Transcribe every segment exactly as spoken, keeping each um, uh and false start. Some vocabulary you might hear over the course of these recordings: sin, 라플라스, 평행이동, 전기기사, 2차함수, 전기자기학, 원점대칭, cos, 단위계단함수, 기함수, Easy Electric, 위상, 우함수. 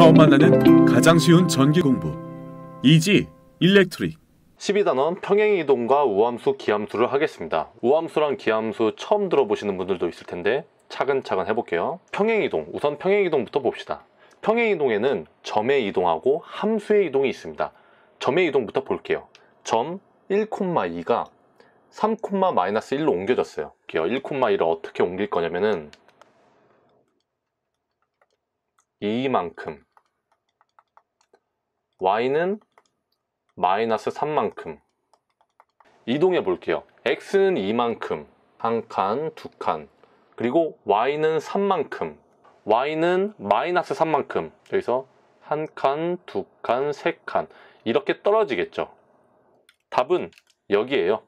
처음 만나는 가장 쉬운 전기 공부 이지 일렉트릭 십이 단원 평행이동과 우함수, 기함수를 하겠습니다. 우함수랑 기함수 처음 들어보시는 분들도 있을 텐데 차근차근 해볼게요. 평행이동, 우선 평행이동부터 봅시다. 평행이동에는 점의 이동하고 함수의 이동이 있습니다. 점의 이동부터 볼게요. 점 일, 이가 삼, 마이너스 일로 옮겨졌어요. 일, 일을 어떻게 옮길 거냐면은 이만큼, y는 마이너스 삼만큼 이동해 볼게요. x는 이만큼, 한 칸, 두 칸, 그리고 y는 삼만큼, y는 마이너스 삼만큼, 여기서 한 칸, 두 칸, 세 칸 이렇게 떨어지겠죠. 답은 여기에요.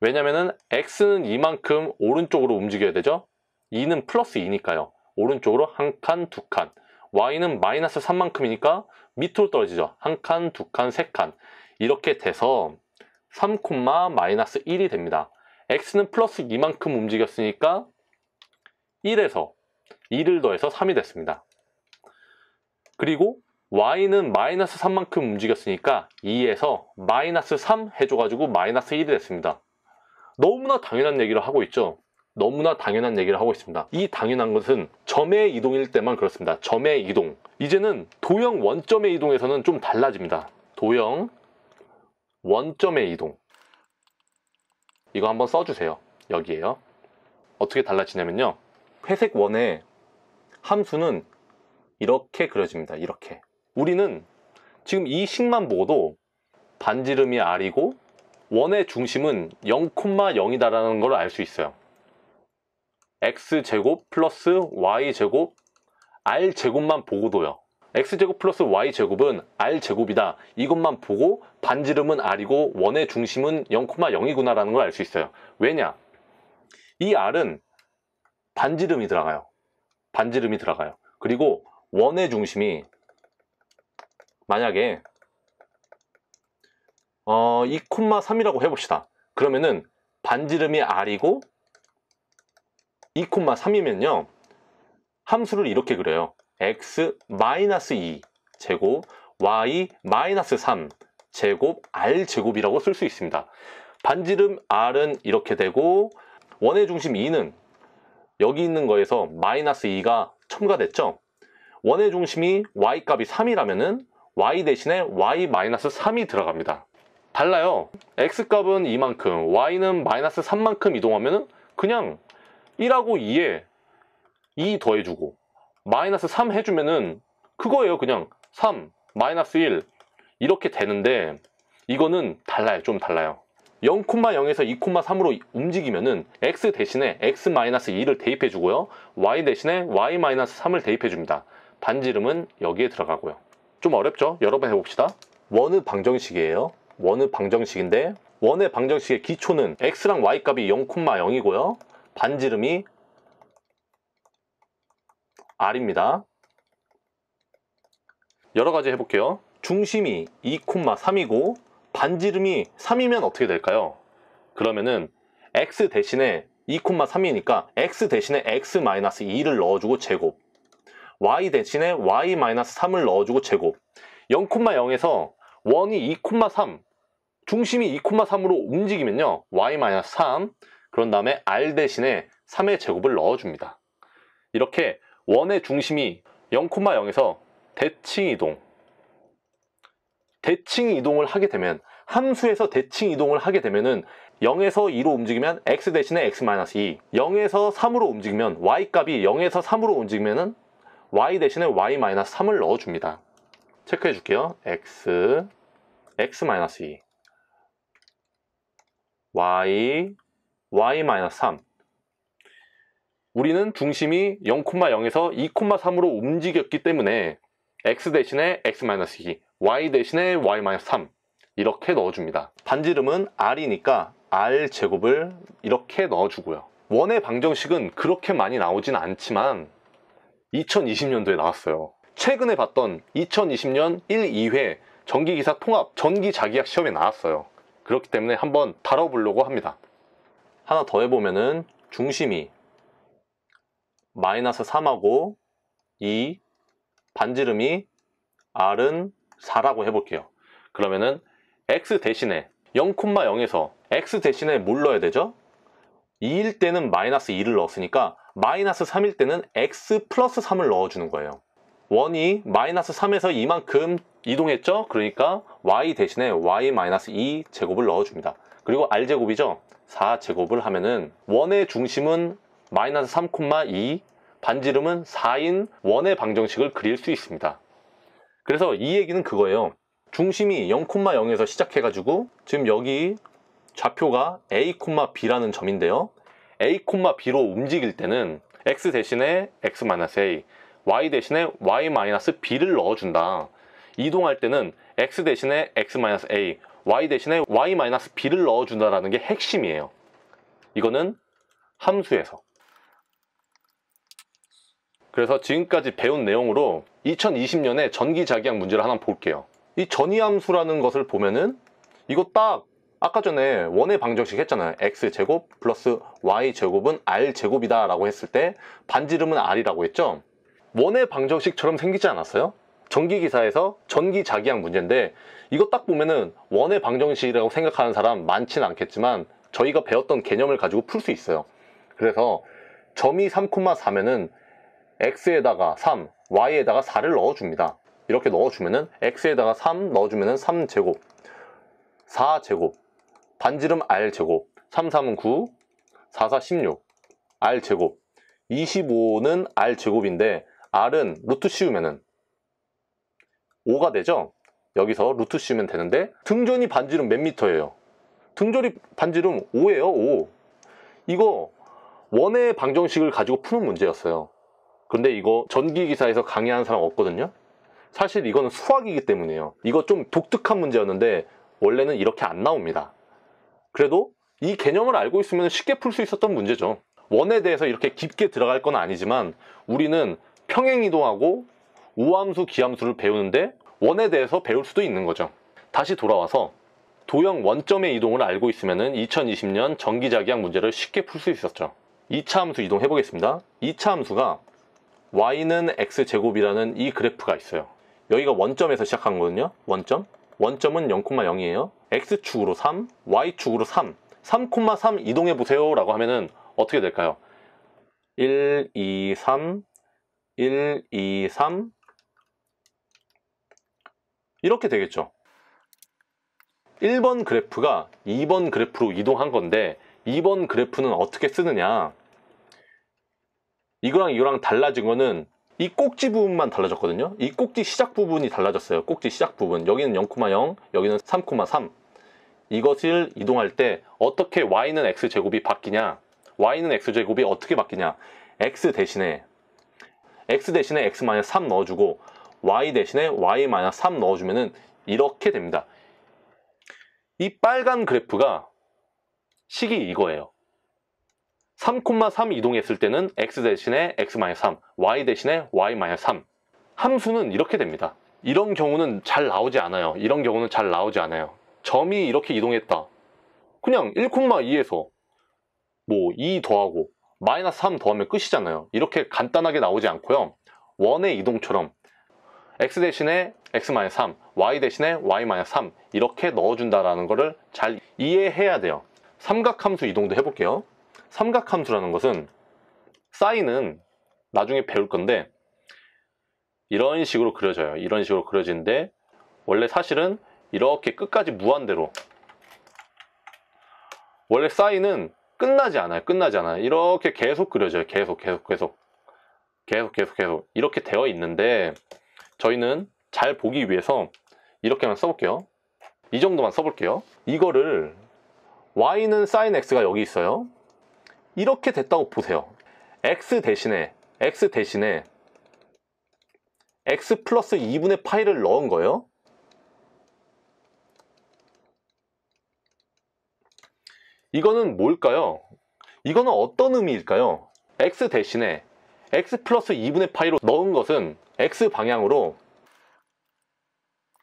왜냐면은 x는 이만큼 오른쪽으로 움직여야 되죠. 이는 플러스 이니까요. 오른쪽으로 한 칸, 두 칸, y는 마이너스 삼만큼이니까 밑으로 떨어지죠. 한 칸, 두 칸, 세 칸 이렇게 돼서 삼, 마이너스 일이 됩니다. x는 플러스 이만큼 움직였으니까 일에서 이를 더해서 삼이 됐습니다. 그리고 y는 마이너스 삼만큼 움직였으니까 이에서 마이너스 삼 해줘가지고 마이너스 일이 됐습니다. 너무나 당연한 얘기를 하고 있죠. 너무나 당연한 얘기를 하고 있습니다. 이 당연한 것은 점의 이동일 때만 그렇습니다. 점의 이동. 이제는 도형 원점의 이동에서는 좀 달라집니다. 도형 원점의 이동. 이거 한번 써주세요. 여기에요. 어떻게 달라지냐면요. 회색 원의 함수는 이렇게 그려집니다. 이렇게. 우리는 지금 이 식만 보고도 반지름이 알이고 원의 중심은 영, 영이다라는 걸 알 수 있어요. x제곱 플러스 y제곱 r제곱만 보고도요. x제곱 플러스 y제곱은 r제곱이다. 이것만 보고 반지름은 r이고 원의 중심은 영, 영이구나 라는 걸 알 수 있어요. 왜냐? 이 r은 반지름이 들어가요. 반지름이 들어가요. 그리고 원의 중심이 만약에 어, 이, 삼이라고 해봅시다. 그러면은 반지름이 r이고 이, 삼이면요 함수를 이렇게 그려요. x 마이너스 이 제곱 y 마이너스 삼 제곱 r 제곱이라고 쓸 수 있습니다. 반지름 r은 이렇게 되고 원의 중심 이는 여기 있는 거에서 마이너스 이가 첨가됐죠. 원의 중심이 y 값이 삼이라면은 y 대신에 y 마이너스 삼이 들어갑니다. 달라요. x 값은 이만큼, y는 마이너스 삼만큼 이동하면은 그냥 일하고 이에 이 더해주고 마이너스 삼 해주면은 그거예요. 그냥 삼, 마이너스 일 이렇게 되는데 이거는 달라요. 좀 달라요. 영, 영에서 이, 삼으로 움직이면은 x 대신에 엑스 마이너스 이를 대입해주고요. y 대신에 와이 마이너스 삼을 대입해줍니다. 반지름은 여기에 들어가고요. 좀 어렵죠? 여러 번 해봅시다. 원의 방정식이에요. 원의 방정식인데 원의 방정식의 기초는 x랑 y 값이 영, 영이고요. 반지름이 r입니다. 여러가지 해볼게요. 중심이 이, 삼이고 반지름이 삼이면 어떻게 될까요? 그러면은 x 대신에 이, 삼이니까 x 대신에 엑스 마이너스 이를 넣어주고 제곱, y 대신에 와이 마이너스 삼을 넣어주고 제곱, 영, 영에서 원이 이, 삼, 중심이 이, 삼으로 움직이면요 와이 마이너스 삼, 그런 다음에 r 대신에 삼의 제곱을 넣어줍니다. 이렇게 원의 중심이 영, 영에서 대칭이동, 대칭이동을 하게 되면, 함수에서 대칭이동을 하게 되면은 영에서 이로 움직이면 x 대신에 엑스 마이너스 이, 영에서 삼으로 움직이면 y 값이 영에서 삼으로 움직이면은 y 대신에 와이 마이너스 삼을 넣어줍니다. 체크해 줄게요. x, 엑스 마이너스 이, y, 와이 마이너스 삼. 우리는 중심이 영, 영에서 이, 삼으로 움직였기 때문에 x 대신에 엑스 마이너스 이, y 대신에 와이 마이너스 삼 이렇게 넣어줍니다. 반지름은 r이니까 r제곱을 이렇게 넣어주고요. 원의 방정식은 그렇게 많이 나오진 않지만 이천이십 년도에 나왔어요. 최근에 봤던 이천이십 년 일, 이회 전기기사 통합 전기자기학 시험에 나왔어요. 그렇기 때문에 한번 다뤄보려고 합니다. 하나 더 해보면은 중심이 마이너스 삼하고 이, 반지름이 R은 사라고 해볼게요. 그러면은 X 대신에 영 콤마 영에서 X 대신에 뭘 넣어야 되죠? 이일 때는 마이너스 이를 넣었으니까 마이너스 삼일 때는 X 플러스 삼을 넣어주는 거예요. 원이 마이너스 삼에서 이만큼 이동했죠? 그러니까 Y 대신에 Y 마이너스 이 제곱을 넣어줍니다. 그리고 R 제곱이죠? 사 제곱을 하면은 원의 중심은 마이너스 삼 콤마 이, 반지름은 사인 원의 방정식을 그릴 수 있습니다. 그래서 이 얘기는 그거예요. 중심이 영 콤마 영에서 시작해가지고 지금 여기 좌표가 A,B라는 점인데요. A,B로 움직일 때는 X 대신에 X-A, Y 대신에 Y-B를 넣어준다. 이동할 때는 X 대신에 X-A, Y 대신에 Y-B를 넣어준다라는 게 핵심이에요. 이거는 함수에서. 그래서 지금까지 배운 내용으로 이천이십 년에 전기자기학 문제를 하나 볼게요. 이 전위함수라는 것을 보면은 이거 딱 아까 전에 원의 방정식 했잖아요. X제곱 플러스 Y제곱은 R제곱이다 라고 했을 때 반지름은 R이라고 했죠. 원의 방정식처럼 생기지 않았어요? 전기기사에서 전기자기학 문제인데 이거 딱 보면은 원의 방정식이라고 생각하는 사람 많지는 않겠지만 저희가 배웠던 개념을 가지고 풀 수 있어요. 그래서 점이 삼 콤마 사면은 X에다가 삼, Y에다가 사를 넣어줍니다. 이렇게 넣어주면은 X에다가 삼 넣어주면은 삼 제곱, 사 제곱, 반지름 R제곱, 삼 삼은 구, 사 사 십육, R제곱, 이십오는 R제곱인데 R은 루트 씌우면은 오가 되죠? 여기서 루트 씌우면 되는데 등전이 반지름 몇 미터예요? 등전이 반지름 오예요, 오. 이거 원의 방정식을 가지고 푸는 문제였어요. 근데 이거 전기기사에서 강의하는 사람 없거든요? 사실 이거는 수학이기 때문이에요. 이거 좀 독특한 문제였는데 원래는 이렇게 안 나옵니다. 그래도 이 개념을 알고 있으면 쉽게 풀 수 있었던 문제죠. 원에 대해서 이렇게 깊게 들어갈 건 아니지만 우리는 평행이동하고 우함수, 기함수를 배우는데 원에 대해서 배울 수도 있는 거죠. 다시 돌아와서 도형 원점의 이동을 알고 있으면 이천이십 년 전기자기학 문제를 쉽게 풀 수 있었죠. 이 차 함수 이동해 보겠습니다. 이 차 함수가 y는 x제곱이라는 이 그래프가 있어요. 여기가 원점에서 시작한 거거든요. 원점. 원점은 영 콤마 영이에요. x축으로 삼, y축으로 삼, 삼 콤마 삼 이동해보세요 라고 하면은 어떻게 될까요? 일, 이, 삼, 일, 이, 삼 이렇게 되겠죠. 일 번 그래프가 이 번 그래프로 이동한 건데 이 번 그래프는 어떻게 쓰느냐, 이거랑 이거랑 달라진 거는 이 꼭지 부분만 달라졌거든요. 이 꼭지 시작 부분이 달라졌어요. 꼭지 시작 부분. 여기는 영 콤마 영, 여기는 삼 콤마 삼. 이것을 이동할 때 어떻게 y는 x제곱이 바뀌냐, y는 x제곱이 어떻게 바뀌냐, x 대신에 x 대신에 x 마이너스 삼 넣어주고 y 대신에 y 마이너스 삼 넣어주면은 이렇게 됩니다. 이 빨간 그래프가 식이 이거예요. 삼 콤마 삼 이동했을 때는 x 대신에 x 마이너스 삼, y 대신에 y 마이너스 삼. 함수는 이렇게 됩니다. 이런 경우는 잘 나오지 않아요. 이런 경우는 잘 나오지 않아요. 점이 이렇게 이동했다. 그냥 일 콤마 이에서 뭐 이 더하고 마이너스 삼 더하면 끝이잖아요. 이렇게 간단하게 나오지 않고요. 원의 이동처럼 x 대신에 x 마이너스 삼, y 대신에 y 마이너스 삼 이렇게 넣어준다라는 거를 잘 이해해야 돼요. 삼각함수 이동도 해볼게요. 삼각함수라는 것은 사인은 나중에 배울 건데 이런 식으로 그려져요. 이런 식으로 그려지는데 원래 사실은 이렇게 끝까지 무한대로, 원래 사인은 끝나지 않아요. 끝나지 않아요. 이렇게 계속 그려져요. 계속 계속 계속 계속 계속 계속 이렇게 되어 있는데 저희는 잘 보기 위해서 이렇게만 써볼게요. 이 정도만 써볼게요. 이거를 y는 사인 x가 여기 있어요. 이렇게 됐다고 보세요. x 대신에 x 대신에 x 플러스 이분의 파이를 넣은 거예요. 이거는 뭘까요? 이거는 어떤 의미일까요? x 대신에 x 플러스 이분의 파이로 넣은 것은 x 방향으로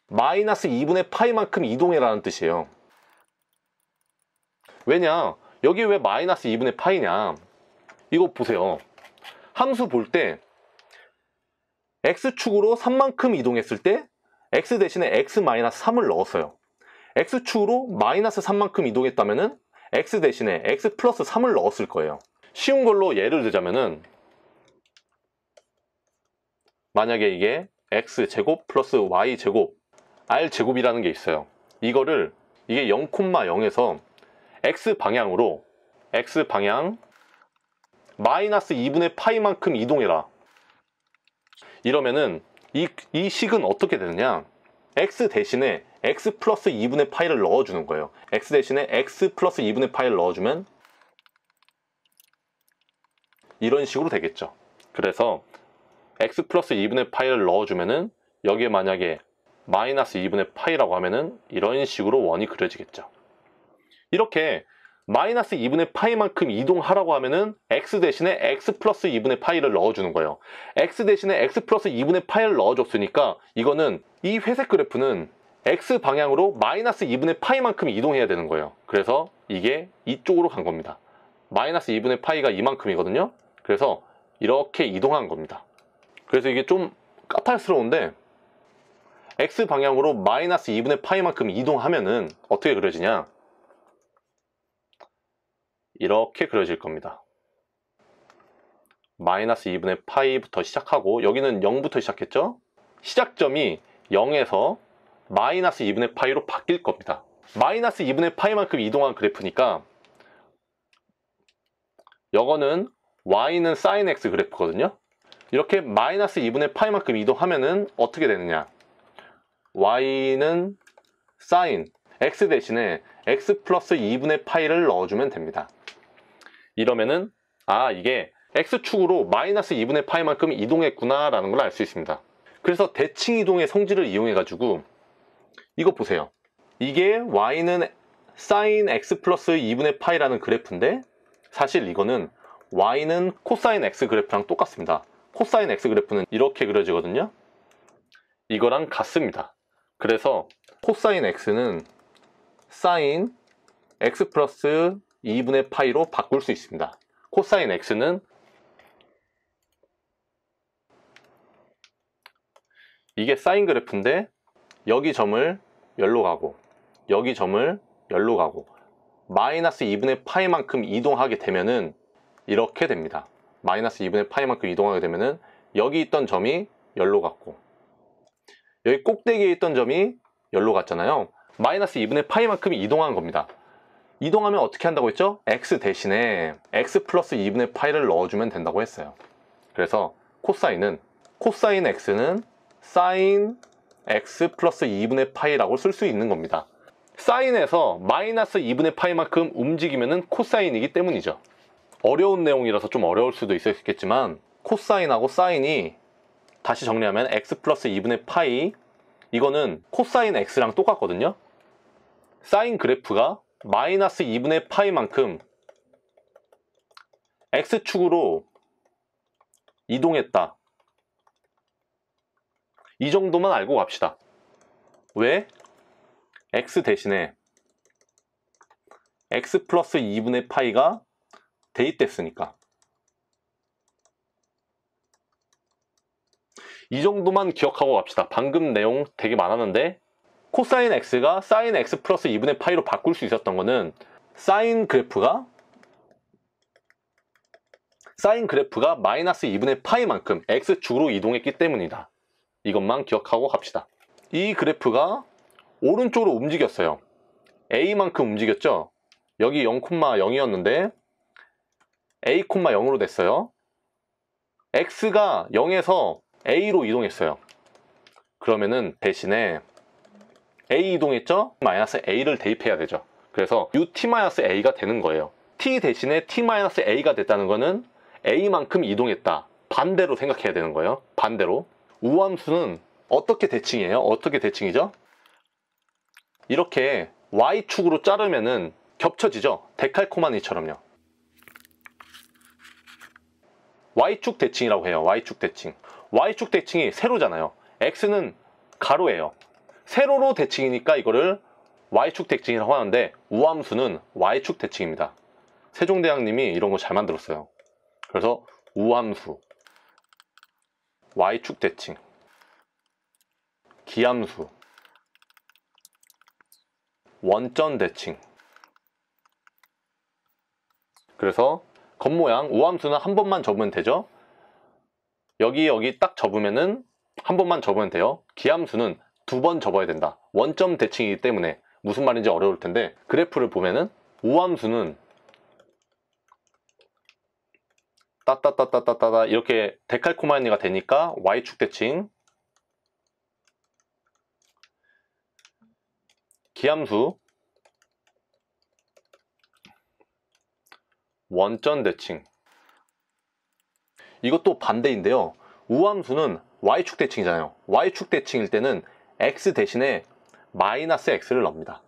마이너스 이분의 파이만큼 이동해라는 뜻이에요. 왜냐? 여기 왜 마이너스 이분의 파이냐, 이거 보세요. 함수 볼 때 X축으로 삼만큼 이동했을 때 X 대신에 엑스 마이너스 삼을 넣었어요. X축으로 마이너스 삼만큼 이동했다면은 X 대신에 엑스 플러스 삼을 넣었을 거예요. 쉬운 걸로 예를 들자면은 만약에 이게 X제곱 플러스 Y제곱 R제곱이라는 게 있어요. 이거를 이게 영 콤마 영에서 X방향으로 X방향 마이너스 이분의 파이만큼 이동해라. 이러면은 이, 이 식은 어떻게 되느냐, X 대신에 엑스 플러스 이분의 파이를 넣어주는 거예요. X 대신에 엑스 플러스 이분의 파이를 넣어주면 이런 식으로 되겠죠. 그래서 엑스 플러스 이분의 파이를 넣어주면은 여기에 만약에 마이너스 이분의 파이라고 하면은 이런 식으로 원이 그려지겠죠. 이렇게 마이너스 이분의 파이만큼 이동하라고 하면은 x 대신에 엑스 플러스 이분의 파이를 넣어주는 거예요. x 대신에 엑스 플러스 이분의 파이를 넣어줬으니까 이거는 이 회색 그래프는 x 방향으로 마이너스 이분의 파이만큼 이동해야 되는 거예요. 그래서 이게 이쪽으로 간 겁니다. 마이너스 이분의 파이가 이만큼이거든요. 그래서 이렇게 이동한 겁니다. 그래서 이게 좀 까탈스러운데 x 방향으로 마이너스 이분의 파이만큼 이동하면은 어떻게 그려지냐, 이렇게 그려질 겁니다. 마이너스 이분의 파이부터 시작하고 여기는 영부터 시작했죠. 시작점이 영에서 마이너스 이분의 파이로 바뀔 겁니다. 마이너스 이분의 파이만큼 이동한 그래프니까 이거는 y는 sin x 그래프거든요. 이렇게 마이너스 이분의 파이만큼 이동하면은 어떻게 되느냐, y는 sin x 대신에 엑스 플러스 이분의 파이를 넣어주면 됩니다. 이러면은 아, 이게 x축으로 마이너스 이분의 파이만큼 이동했구나 라는 걸 알 수 있습니다. 그래서 대칭 이동의 성질을 이용해 가지고 이거 보세요. 이게 y는 sin 엑스 플러스 이분의 파이 라는 그래프인데 사실 이거는 y는 코사인 x 그래프랑 똑같습니다. 코사인 x 그래프는 이렇게 그려지거든요. 이거랑 같습니다. 그래서 코사인 x는 sin 엑스 플러스 이분의 파이로 바꿀 수 있습니다. 코사인 x는 이게 사인 그래프인데 여기 점을 열로 가고 여기 점을 열로 가고 마이너스 이분의 파이만큼 이동하게 되면은 이렇게 됩니다. 마이너스 이분의 파이만큼 이동하게 되면은 여기 있던 점이 열로 갔고 여기 꼭대기에 있던 점이 열로 갔잖아요. 마이너스 이분의 파이만큼 이동한 겁니다. 이동하면 어떻게 한다고 했죠? x 대신에 엑스 플러스 이분의 파이를 넣어주면 된다고 했어요. 그래서 코사인은 코사인 x는 sin 엑스 플러스 이분의 파이라고 쓸 수 있는 겁니다. 사인에서 마이너스 이분의 파이만큼 움직이면은 코사인이기 때문이죠. 어려운 내용이라서 좀 어려울 수도 있었겠지만 코사인하고 사인이 다시 정리하면 엑스 플러스 이분의 파이, 이거는 코사인 x랑 똑같거든요. 사인 그래프가 마이너스 이분의 파이만큼 x축으로 이동했다. 이 정도만 알고 갑시다. 왜? x 대신에 엑스 플러스 이분의 파이가 대입됐으니까. 이 정도만 기억하고 갑시다. 방금 내용 되게 많았는데 코사인 x가 사인 엑스 플러스 이분의 파이로 바꿀 수 있었던 거는 사인 그래프가 사인 그래프가 마이너스 이분의 파이만큼 x축으로 이동했기 때문이다. 이것만 기억하고 갑시다. 이 그래프가 오른쪽으로 움직였어요. a만큼 움직였죠. 여기 영 콤마 영이었는데 에이 콤마 영으로 됐어요. x가 영에서 a로 이동했어요. 그러면은 대신에 a 이동했죠? 마이너스 a를 대입해야 되죠. 그래서 유티 마이너스 에이가 되는 거예요. t 대신에 티 마이너스 에이가 됐다는 거는 a만큼 이동했다. 반대로 생각해야 되는 거예요. 반대로. 우함수는 어떻게 대칭이에요? 어떻게 대칭이죠? 이렇게 y축으로 자르면은 겹쳐지죠? 데칼코마니처럼요. y축 대칭이라고 해요. y축 대칭. y축 대칭이 세로잖아요. x는 가로예요. 세로로 대칭이니까 이거를 y축 대칭이라고 하는데 우함수는 y축 대칭입니다. 세종대왕님이 이런 거 잘 만들었어요. 그래서 우함수 Y축 대칭, 기함수, 원전 대칭. 그래서 겉모양 우함수는 한 번만 접으면 되죠. 여기 여기 딱 접으면은 한 번만 접으면 돼요. 기함수는 두 번 접어야 된다. 원점 대칭이기 때문에 무슨 말인지 어려울 텐데, 그래프를 보면은 우함수는 따따따따따따 이렇게 데칼코마니가 되니까 Y축 대칭, 기함수 원전 대칭. 이것도 반대인데요. 우함수는 Y축 대칭이잖아요. Y축 대칭일 때는 X 대신에 마이너스 X를 넣습니다.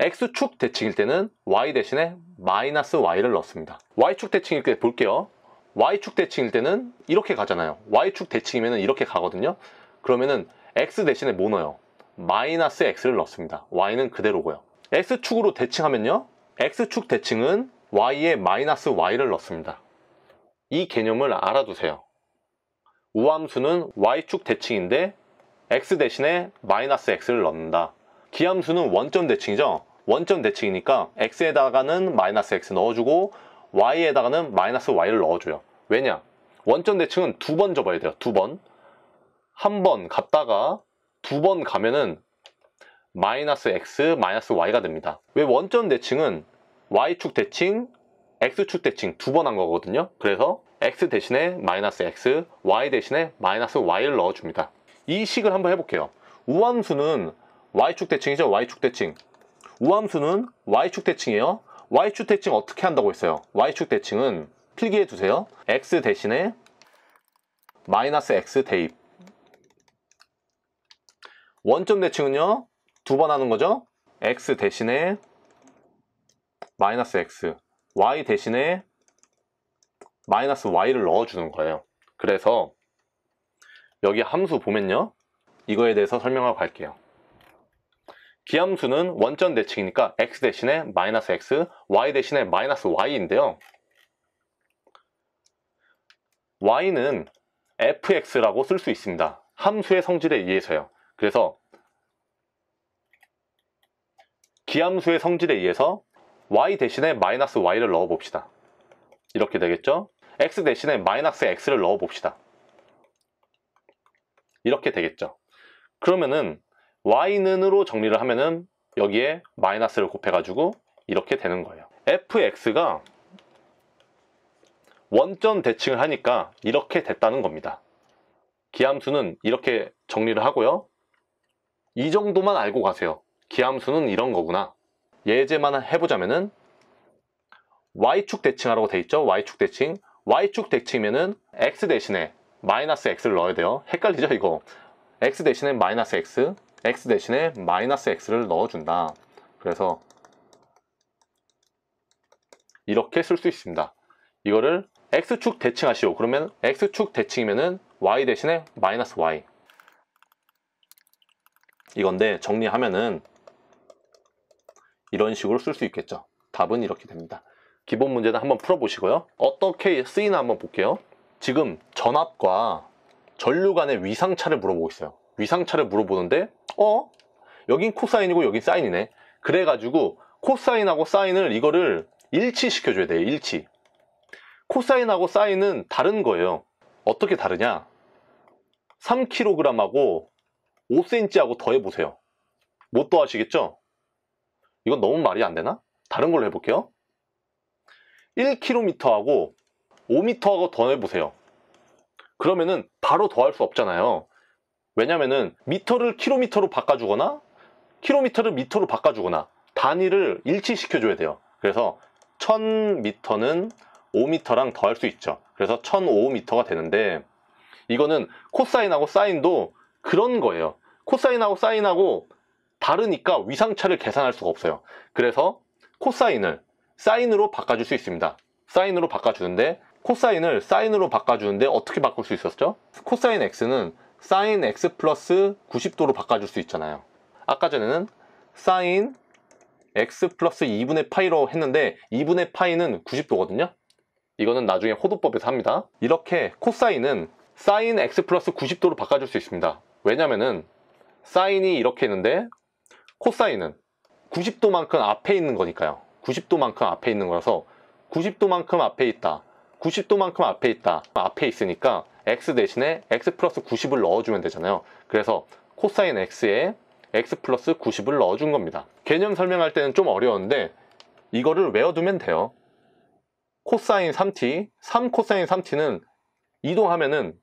X축 대칭일 때는 Y 대신에 마이너스 Y를 넣습니다. Y축 대칭일 때 볼게요. Y축 대칭일 때는 이렇게 가잖아요. Y축 대칭이면 이렇게 가거든요. 그러면은 X 대신에 뭐 넣어요? 마이너스 X를 넣습니다. Y는 그대로고요. X축으로 대칭하면요, X축 대칭은 Y에 마이너스 Y를 넣습니다. 이 개념을 알아두세요. 우함수는 Y축 대칭인데 X 대신에 마이너스 X를 넣는다. 기함수는 원점 대칭이죠. 원점 대칭이니까 X에다가는 마이너스 X 넣어주고 Y에다가는 마이너스 Y를 넣어줘요. 왜냐? 원점 대칭은 두 번 접어야 돼요. 두 번. 한 번 갔다가 두 번 가면은 마이너스 X, 마이너스 Y가 됩니다. 왜 원점 대칭은 Y축 대칭, X축 대칭 두 번 한 거거든요. 그래서 X 대신에 마이너스 X, Y 대신에 마이너스 Y를 넣어줍니다. 이 식을 한번 해볼게요. 우함수는 Y축 대칭이죠. Y축 대칭. 우함수는 Y축 대칭이에요. Y축 대칭 어떻게 한다고 했어요? Y축 대칭은 필기해 두세요. X 대신에 마이너스 X 대입. 원점 대칭은요, 두 번 하는 거죠. X 대신에 마이너스 X, Y 대신에 마이너스 Y를 넣어주는 거예요. 그래서 여기 함수 보면요, 이거에 대해서 설명하고 갈게요. 기함수는 원점 대칭이니까 X 대신에 마이너스 X, Y 대신에 마이너스 Y인데요, Y는 에프엑스라고 쓸 수 있습니다. 함수의 성질에 의해서요. 그래서 기함수의 성질에 의해서 Y 대신에 마이너스 Y를 넣어 봅시다. 이렇게 되겠죠? X 대신에 마이너스 X를 넣어 봅시다. 이렇게 되겠죠. 그러면은 Y는으로 정리를 하면은 여기에 마이너스를 곱해가지고 이렇게 되는 거예요. 에프엑스가 원점 대칭을 하니까 이렇게 됐다는 겁니다. 기함수는 이렇게 정리를 하고요. 이 정도만 알고 가세요. 기함수는 이런 거구나. 예제만 해보자면은 Y축 대칭하라고 돼 있죠. Y축 대칭. Y축 대칭이면은 X 대신에 마이너스 X를 넣어야 돼요. 헷갈리죠 이거. X 대신에 마이너스 X, X 대신에 마이너스 X를 넣어준다. 그래서 이렇게 쓸 수 있습니다. 이거를 X축 대칭하시오. 그러면 X축 대칭이면은 Y 대신에 마이너스 Y, 이건데 정리하면은 이런 식으로 쓸 수 있겠죠. 답은 이렇게 됩니다. 기본 문제는 한번 풀어보시고요. 어떻게 쓰이나 한번 볼게요. 지금 전압과 전류 간의 위상차를 물어보고 있어요. 위상차를 물어보는데 어? 여긴 코사인이고 여긴 사인이네. 그래가지고 코사인하고 사인을 이거를 일치시켜줘야 돼요. 일치. 코사인하고 사인은 다른 거예요. 어떻게 다르냐? 삼 킬로그램하고 오 센티미터하고 더해보세요. 못 더하시겠죠? 이건 너무 말이 안 되나? 다른 걸로 해볼게요. 일 킬로미터하고 오 미터하고 더해보세요. 그러면은 바로 더할 수 없잖아요. 왜냐면은 미터를 킬로미터로 바꿔주거나 킬로미터를 미터로 바꿔주거나 단위를 일치시켜줘야 돼요. 그래서 천 미터는 오 미터랑 더할 수 있죠. 그래서 천오백 미터가 되는데, 이거는 코사인하고 사인도 그런 거예요. 코사인하고 사인하고 다르니까 위상차를 계산할 수가 없어요. 그래서 코사인을 사인으로 바꿔줄 수 있습니다. 사인으로 바꿔주는데, 코사인을 사인으로 바꿔주는데 어떻게 바꿀 수 있었죠? 코사인 X는 사인 X 플러스 구십 도로 바꿔줄 수 있잖아요. 아까 전에는 사인 X 플러스 이분의 파이로 했는데 이분의 파이는 구십 도거든요. 이거는 나중에 호도법에서 합니다. 이렇게 코사인은 사인 x 플러스 구십 도로 바꿔줄 수 있습니다. 왜냐면은 사인이 이렇게 있는데 코사인은 구십 도만큼 앞에 있는 거니까요. 구십 도만큼 앞에 있는 거라서 구십 도만큼 앞에 있다, 구십 도만큼 앞에 있다, 앞에 있으니까 x 대신에 x 플러스 구십을 넣어주면 되잖아요. 그래서 코사인 x에 x 플러스 구십을 넣어준 겁니다. 개념 설명할 때는 좀 어려운데 이거를 외워두면 돼요. 코사인 삼 티, 삼 코사인 삼 티는 이동하면은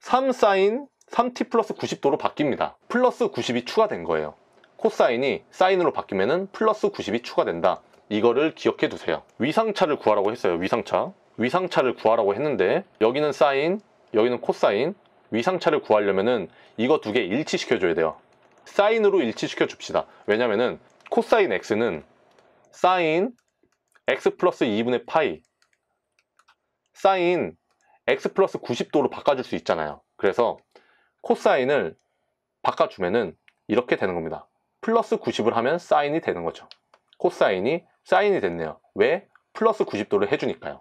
삼 사인 삼 티 플러스 구십 도로 바뀝니다. 플러스 구십이 추가된 거예요. 코사인이 사인으로 바뀌면은 플러스 구십이 추가된다. 이거를 기억해 두세요. 위상차를 구하라고 했어요. 위상차. 위상차를 구하라고 했는데 여기는 사인, 여기는 코사인. 위상차를 구하려면은 이거 두 개 일치시켜 줘야 돼요. 사인으로 일치시켜 줍시다. 왜냐면은 코사인 x는 사인 x 플러스 이분의 파이, 사인 x 플러스 구십 도로 바꿔줄 수 있잖아요. 그래서 코사인을 바꿔주면은 이렇게 되는 겁니다. 플러스 구십을 하면 사인이 되는 거죠. 코사인이 사인이 됐네요. 왜? 플러스 구십 도를 해주니까요.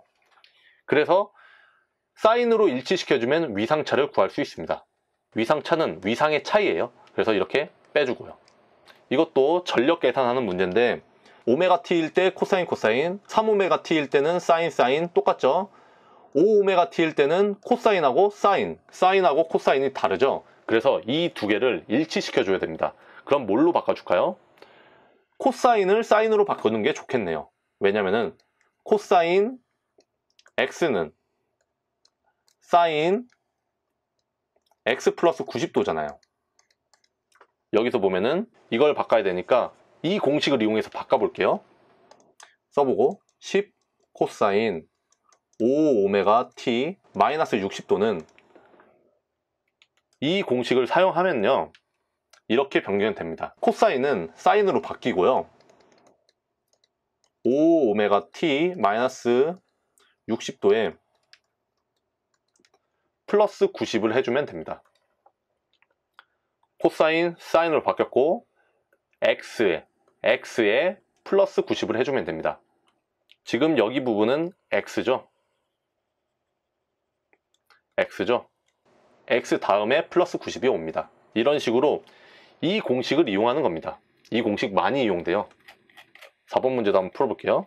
그래서 사인으로 일치시켜주면 위상차를 구할 수 있습니다. 위상차는 위상의 차이예요. 그래서 이렇게 빼주고요. 이것도 전력 계산하는 문제인데 오메가 티일 때 코사인 코사인, 삼 오메가 티일 때는 사인 사인 똑같죠? 오 오메가 티일 때는 코사인하고 사인, 사인하고 코사인이 다르죠? 그래서 이 두 개를 일치시켜줘야 됩니다. 그럼 뭘로 바꿔줄까요? 코사인을 사인으로 바꾸는 게 좋겠네요. 왜냐면은 코사인 x는 사인 x 플러스 구십 도잖아요. 여기서 보면은 이걸 바꿔야 되니까 이 공식을 이용해서 바꿔볼게요. 써보고 십 코사인 오 오메가 t 마이너스 육십 도는 이 공식을 사용하면요 이렇게 변경됩니다. 코사인은 사인으로 바뀌고요, 오 오메가 t 마이너스 육십 도에 플러스 구십을 해주면 됩니다. 코사인 사인으로 바뀌었고 x에 x에 플러스 구십을 해주면 됩니다. 지금 여기 부분은 x죠? x죠? x 다음에 플러스 구십이 옵니다. 이런 식으로 이 공식을 이용하는 겁니다. 이 공식 많이 이용돼요. 사 번 문제도 한번 풀어볼게요.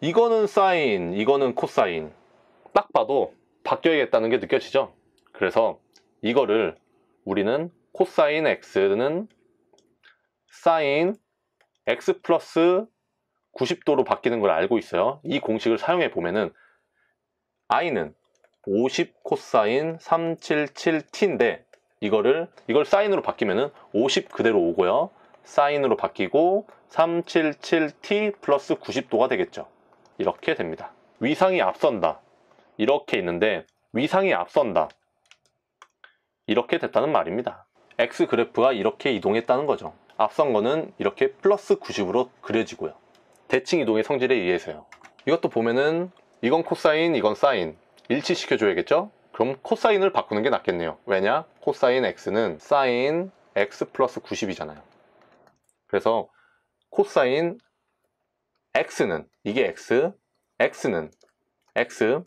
이거는 사인, 이거는 코사인. 딱 봐도 바뀌어야겠다는 게 느껴지죠? 그래서 이거를 우리는 코사인 x는 사인 x 플러스 구십 도로 바뀌는 걸 알고 있어요. 이 공식을 사용해 보면은 i는 오십 코사인 삼백칠십칠 티인데 이거를 이걸 사인으로 바뀌면은 오십 그대로 오고요. 사인으로 바뀌고 삼백칠십칠 티 플러스 구십 도가 되겠죠. 이렇게 됩니다. 위상이 앞선다. 이렇게 있는데 위상이 앞선다. 이렇게 됐다는 말입니다. x 그래프가 이렇게 이동했다는 거죠. 앞선 거는 이렇게 플러스 구십으로 그려지고요. 대칭 이동의 성질에 의해서요. 이것도 보면은 이건 코사인, 이건 사인. 일치시켜줘야겠죠? 그럼 코사인을 바꾸는 게 낫겠네요. 왜냐? 코사인 x는 사인 x 플러스 구십이잖아요. 그래서 코사인 x는, 이게 x, x는 x,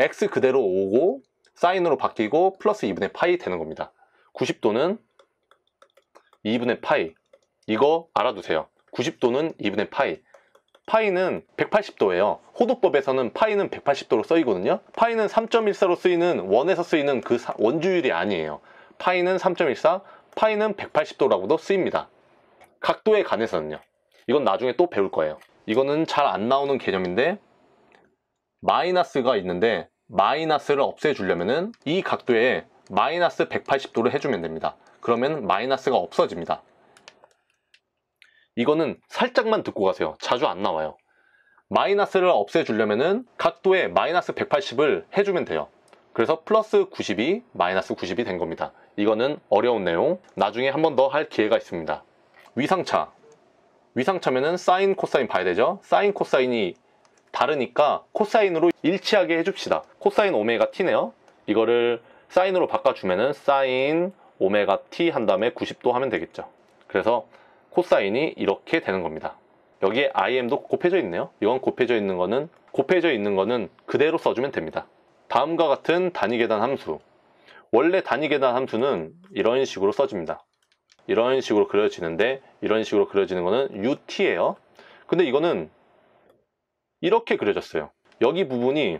x 그대로 오고 사인으로 바뀌고 플러스 이분의 파이 되는 겁니다. 구십 도는 이분의 파이. 이거 알아두세요. 구십 도는 이분의 파이. 파이는 백팔십 도예요. 호도법에서는 파이는 백팔십 도로 쓰이거든요. 파이는 삼 점 일사로 쓰이는 원에서 쓰이는 그 원주율이 아니에요. 파이는 삼 점 일사, 파이는 백팔십 도라고도 쓰입니다. 각도에 관해서는요. 이건 나중에 또 배울 거예요. 이거는 잘 안 나오는 개념인데 마이너스가 있는데 마이너스를 없애주려면은 이 각도에 마이너스 백팔십 도를 해주면 됩니다. 그러면 마이너스가 없어집니다. 이거는 살짝만 듣고 가세요. 자주 안 나와요. 마이너스를 없애주려면은 각도에 마이너스 백팔십을 해주면 돼요. 그래서 플러스 구십이 마이너스 구십이 된 겁니다. 이거는 어려운 내용. 나중에 한 번 더 할 기회가 있습니다. 위상차. 위상차면은 사인 코사인 봐야 되죠. 사인 코사인이 다르니까 코사인으로 일치하게 해줍시다. 코사인 오메가 t네요. 이거를 사인으로 바꿔주면은 사인 오메가 t 한 다음에 구십 도 하면 되겠죠. 그래서 코사인이 이렇게 되는 겁니다. 여기에 아이엠도 곱해져 있네요. 이건 곱해져 있는 거는 곱해져 있는 거는 그대로 써주면 됩니다. 다음과 같은 단위 계단 함수 원래 단위 계단 함수는 이런 식으로 써집니다. 이런 식으로 그려지는데 이런 식으로 그려지는 거는 유티예요. 근데 이거는 이렇게 그려졌어요. 여기 부분이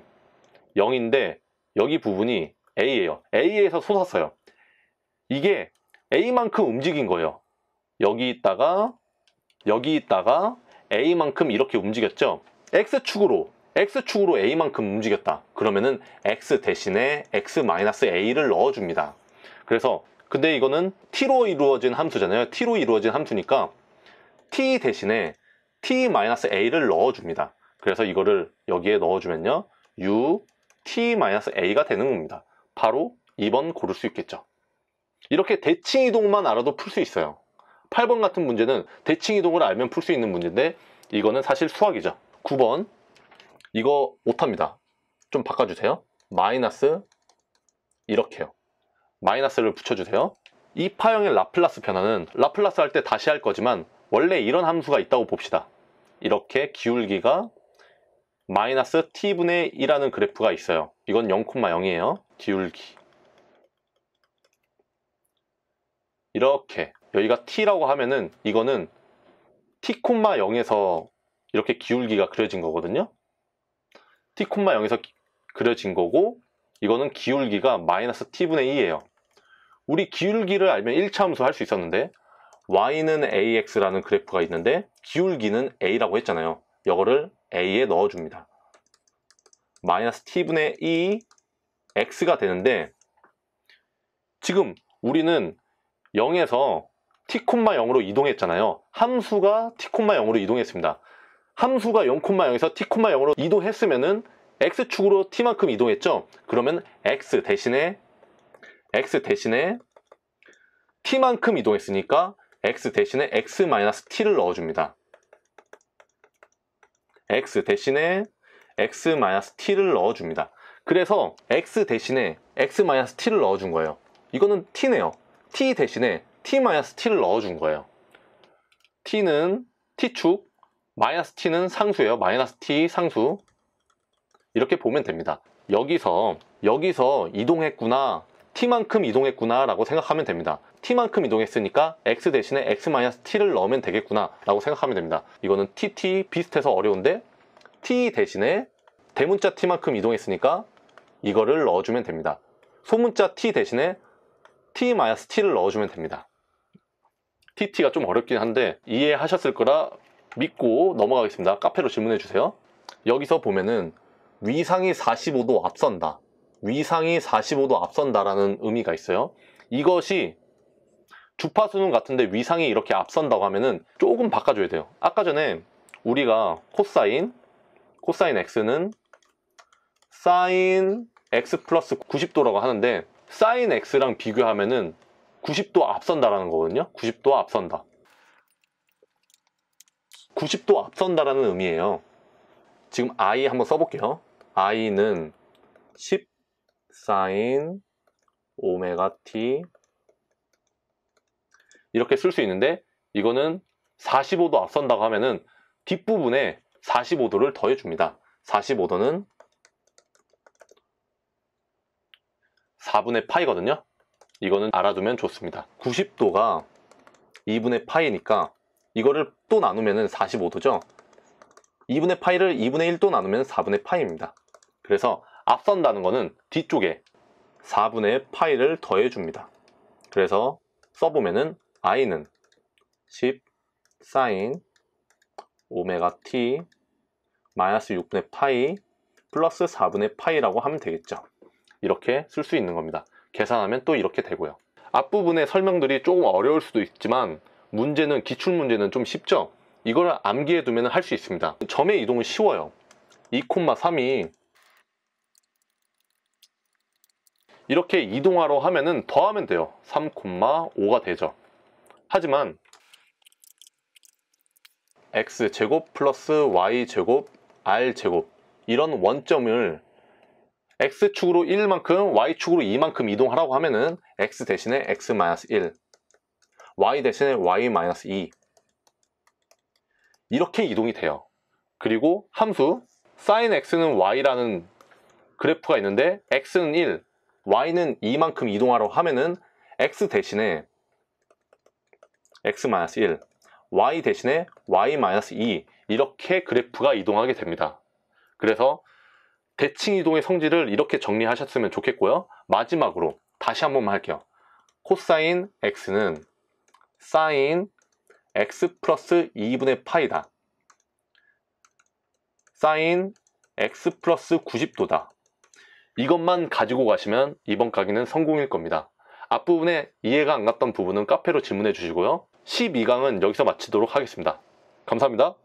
영인데 여기 부분이 A예요. A에서 솟았어요. 이게 A만큼 움직인 거예요. 여기 있다가 여기 있다가 A만큼 이렇게 움직였죠. X축으로 X축으로 A만큼 움직였다. 그러면은 X 대신에 X-A를 넣어줍니다. 그래서 근데 이거는 T로 이루어진 함수잖아요. T로 이루어진 함수니까 T 대신에 T-A를 넣어줍니다. 그래서 이거를 여기에 넣어주면요. U, T-A가 되는 겁니다. 바로 이 번 고를 수 있겠죠. 이렇게 대칭 이동만 알아도 풀 수 있어요. 팔 번 같은 문제는 대칭 이동을 알면 풀 수 있는 문제인데 이거는 사실 수학이죠. 구 번 이거 못합니다. 좀 바꿔주세요. 마이너스 이렇게요. 마이너스를 붙여주세요. 이 파형의 라플라스 변화는 라플라스 할 때 다시 할 거지만 원래 이런 함수가 있다고 봅시다. 이렇게 기울기가 마이너스 t분의 이라는 그래프가 있어요. 이건 영 콤마 영이에요. 기울기 이렇게 여기가 t라고 하면은 이거는 t 콤마 영에서 이렇게 기울기가 그려진 거거든요. t 콤마 영에서 그려진 거고 이거는 기울기가 마이너스 t분의 이예요. 우리 기울기를 알면 일 차 함수 할 수 있었는데 y는 ax라는 그래프가 있는데 기울기는 a라고 했잖아요. 이거를 a에 넣어줍니다. 마이너스 t분의 이 x가 되는데 지금 우리는 영에서 t 콤마 영으로 이동했잖아요. 함수가 t 콤마 영으로 이동했습니다. 함수가 영 콤마 영에서 t 콤마 영으로 이동했으면은 x축으로 t만큼 이동했죠. 그러면 x 대신에 x 대신에 t만큼 이동했으니까 x 대신에 x-t를 넣어줍니다. x 대신에 x-t를 넣어줍니다. 그래서 x 대신에 x-t를 넣어준 거예요. 이거는 t네요. t 대신에 t-t를 넣어준 거예요. t는 t축, 마이너스 t는 상수예요. 마이너스 t 상수 이렇게 보면 됩니다. 여기서 여기서 이동했구나, t만큼 이동했구나 라고 생각하면 됩니다. t만큼 이동했으니까 x 대신에 x-t를 넣으면 되겠구나 라고 생각하면 됩니다. 이거는 tt 비슷해서 어려운데 t 대신에 대문자 t만큼 이동했으니까 이거를 넣어주면 됩니다. 소문자 t 대신에 t-t를 넣어주면 됩니다. tt가 좀 어렵긴 한데 이해하셨을 거라 믿고 넘어가겠습니다. 카페로 질문해 주세요. 여기서 보면은 위상이 사십오 도 앞선다. 위상이 사십오 도 앞선다라는 의미가 있어요. 이것이 주파수는 같은데 위상이 이렇게 앞선다고 하면은 조금 바꿔줘야 돼요. 아까 전에 우리가 코사인, 코사인 x는 사인 x 플러스 구십 도라고 하는데 사인 x랑 비교하면은 구십 도 앞선다라는 거거든요. 구십 도 앞선다. 구십 도 앞선다라는 의미예요. 지금 i 한번 써볼게요. i는 십 사인 오메가 t 이렇게 쓸 수 있는데 이거는 사십오 도 앞선다고 하면은 뒷부분에 사십오 도를 더해줍니다. 사십오 도는 사분의 파이거든요. 이거는 알아두면 좋습니다. 구십 도가 이분의 파이니까 이거를 또 나누면은 사십오 도죠. 이분의 파이를 이분의 일도 나누면 사분의 파이입니다. 그래서 앞선다는 거는 뒤쪽에 사분의 파이를 더해줍니다. 그래서 써보면은 i는 십 사인 오메가 t 마이너스 육분의 파이 플러스 사분의 파이라고 하면 되겠죠. 이렇게 쓸 수 있는 겁니다. 계산하면 또 이렇게 되고요. 앞부분의 설명들이 조금 어려울 수도 있지만 문제는 기출문제는 좀 쉽죠. 이걸 암기해두면 할 수 있습니다. 점의 이동은 쉬워요. 이 콤마 삼이 이렇게 이동하러 하면은 더하면 돼요. 삼 콤마 오가 되죠. 하지만 x제곱 플러스 y제곱 r제곱 이런 원점을 x축으로 일만큼 y축으로 이만큼 이동하라고 하면은 x 대신에 x 마이너스 일 y 대신에 y 마이너스 이 이렇게 이동이 돼요. 그리고 함수 sin x는 y라는 그래프가 있는데 x는 일, y는 이만큼 이동하라고 하면은 x 대신에 엑스 마이너스 일, y 대신에 와이 마이너스 이 이렇게 그래프가 이동하게 됩니다. 그래서 대칭 이동의 성질을 이렇게 정리하셨으면 좋겠고요. 마지막으로 다시 한 번만 할게요. 코사인 x는 사인 x 플러스 이분의 파이다. 사인 x 플러스 구십 도다. 이것만 가지고 가시면 이번 강의는 성공일 겁니다. 앞부분에 이해가 안 갔던 부분은 카페로 질문해 주시고요. 십이 강은 여기서 마치도록 하겠습니다. 감사합니다.